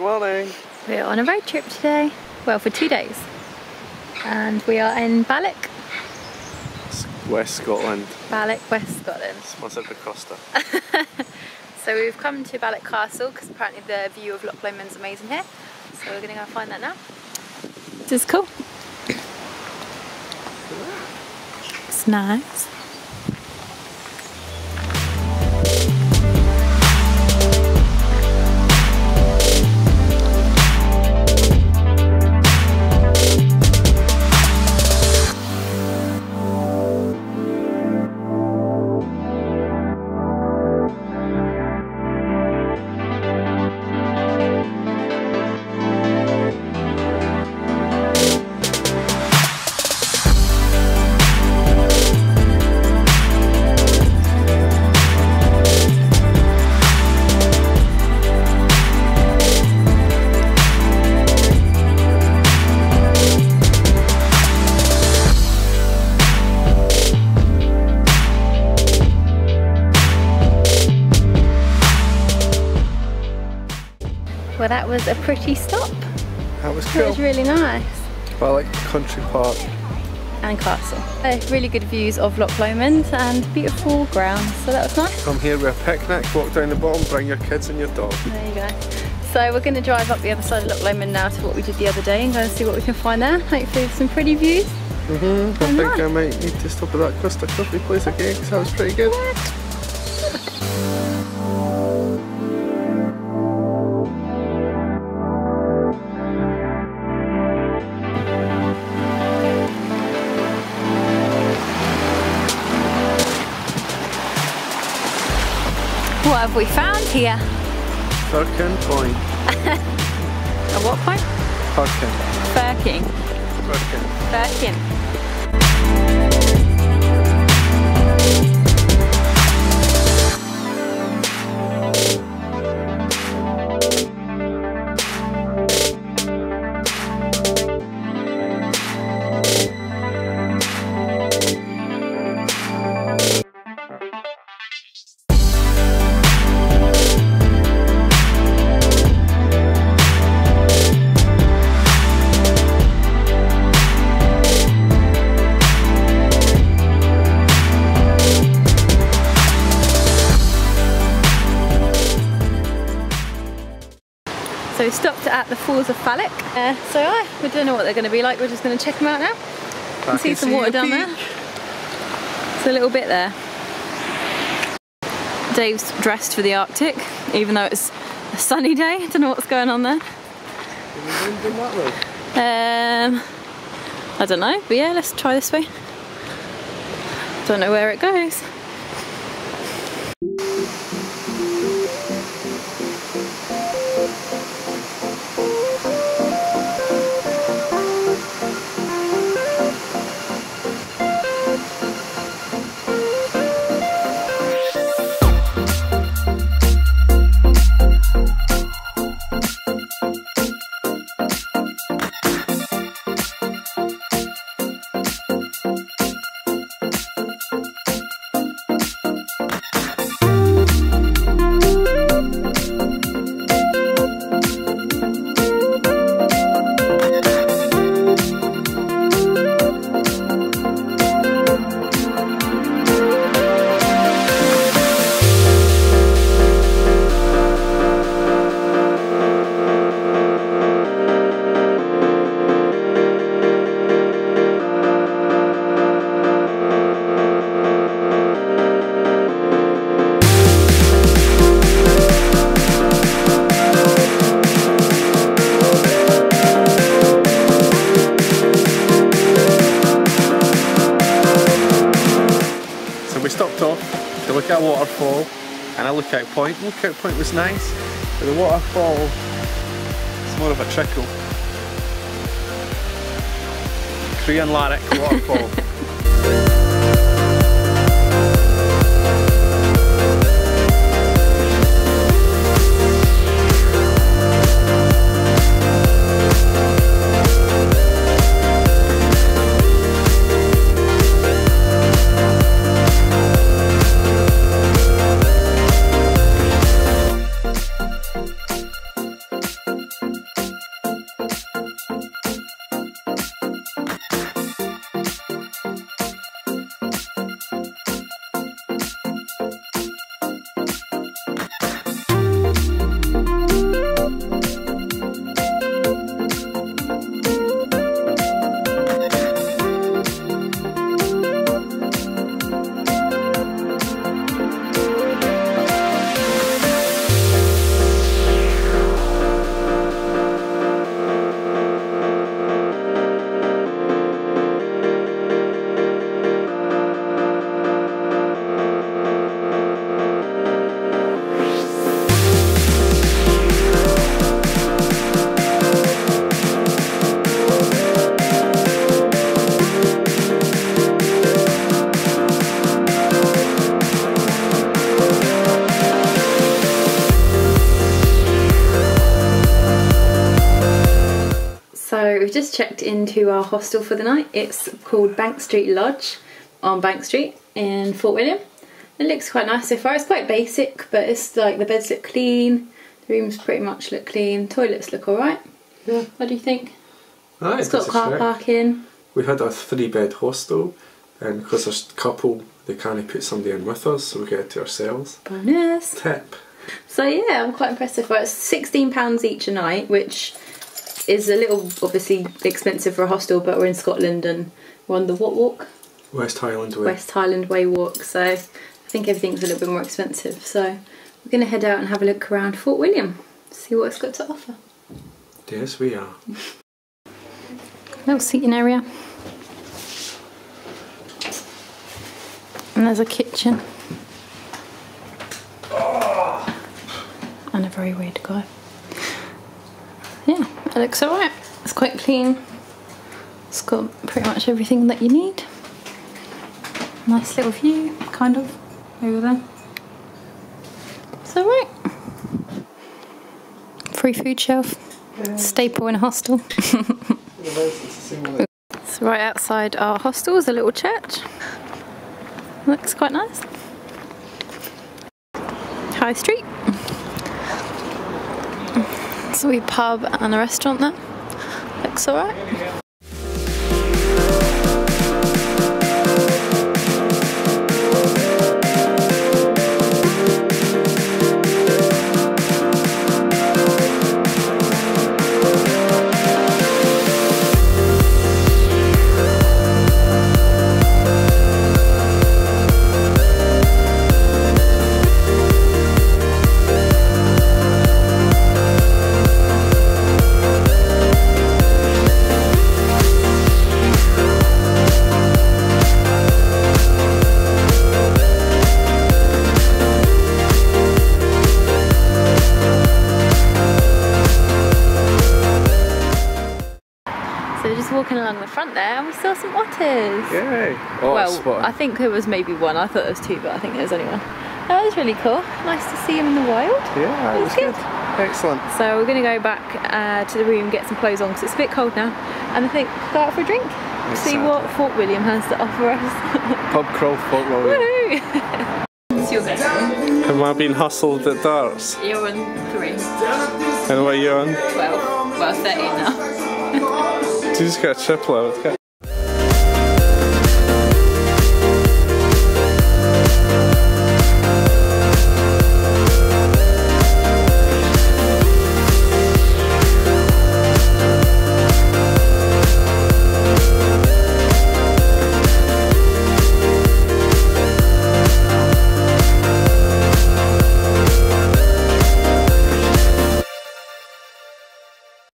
dwelling. We're on a road trip today, well, for 2 days, and we are in Balloch, West Scotland. Balloch, West Scotland. Smells like the Costa. So we've come to Balloch Castle because apparently the view of Loch Lomond's amazing here, so we're going to go find that now. This is cool. It's nice. Well, that was a pretty stop. That was cool. It was really nice. Balloch Country Park. And Castle. Really good views of Loch Lomond and beautiful ground, so that was nice. Come here with a picnic, walk down the bottom, bring your kids and your dog. There you go. So we're going to drive up the other side of Loch Lomond now to what we did the other day and go and see what we can find there. Hopefully some pretty views. I think nice. I might need to stop at that Costa Coffee place again because that was pretty good. Yeah. What have we found here? Birkin Point. A what point? Birkin. Birkin. Birkin. Birkin. So we stopped at the Falls of Fallock. We don't know what they're going to be like. We're just going to check them out now. I can see some water down there. It's a little bit there. Dave's dressed for the Arctic, even though it's a sunny day. I don't know what's going on there. I don't know, but yeah, let's try this way. Don't know where it goes. A waterfall and a lookout point. Lookout point was nice, but the waterfall is more of a trickle. Crian Laric waterfall. just checked into our hostel for the night. It's called Bank Street Lodge on Bank Street in Fort William. It looks quite nice so far. It's quite basic, but it's like the beds look clean, the rooms pretty much look clean, toilets look alright. Yeah. What do you think? No, it's got car parking. We had a 3-bed hostel, and because there's a couple, they can't put somebody in with us, so we get it to ourselves. Bonus! Tip! So yeah, I'm quite impressed so far. It's £16 each a night, which is a little, obviously, expensive for a hostel, but we're in Scotland and we're on the what walk? West Highland Way. West Highland Way walk, so I think everything's a little bit more expensive. So we're going to head out and have a look around Fort William, see what it's got to offer. Yes, we are. Little seating area. And there's a kitchen. Oh. And a very weird guy. Yeah, it looks alright. It's quite clean. It's got pretty much everything that you need. Nice little view, kind of, over there. It's alright. Free food shelf. Yeah. Staple in a hostel. So right outside our hostel is a little church. Looks quite nice. High Street. It's a wee pub and a restaurant there. Looks alright. Along the front there, and we saw some otters. Yay! Oh, well, I think there was maybe one. I thought there was two, but I think there was only one. That was really cool. Nice to see him in the wild. Yeah, it was good. Excellent. So we're going to go back to the room, get some clothes on because it's a bit cold now, and I think go out for a drink, see what Fort William has to offer us. Pub crawl, Fort William. It's your best. Am I being hustled at darts? You're on 3. And what are you on? 12. Well, 13 now. You just got a chip load.